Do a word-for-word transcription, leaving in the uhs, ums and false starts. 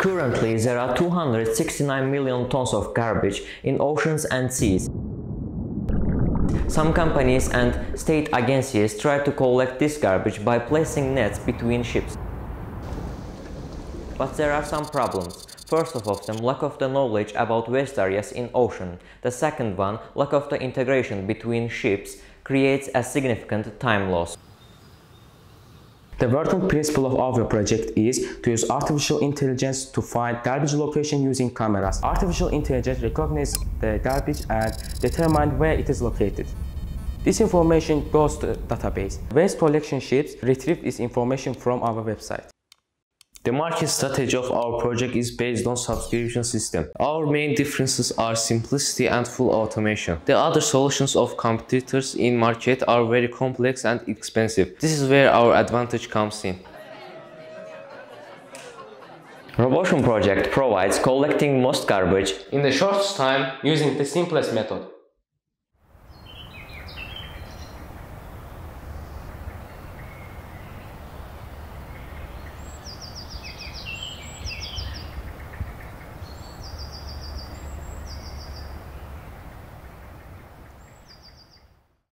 Currently, there are two hundred sixty-nine million tons of garbage in oceans and seas. Some companies and state agencies try to collect this garbage by placing nets between ships. But there are some problems. First of them, lack of the knowledge about waste areas in ocean. The second one, lack of the integration between ships, creates a significant time loss. The working principle of our project is to use artificial intelligence to find garbage location using cameras. Artificial intelligence recognizes the garbage and determines where it is located. This information goes to the database. Waste collection ships retrieve this information from our website. The market strategy of our project is based on subscription system. Our main differences are simplicity and full automation. The other solutions of competitors in market are very complex and expensive. This is where our advantage comes in. Robotion project provides collecting most garbage in the shortest time using the simplest method.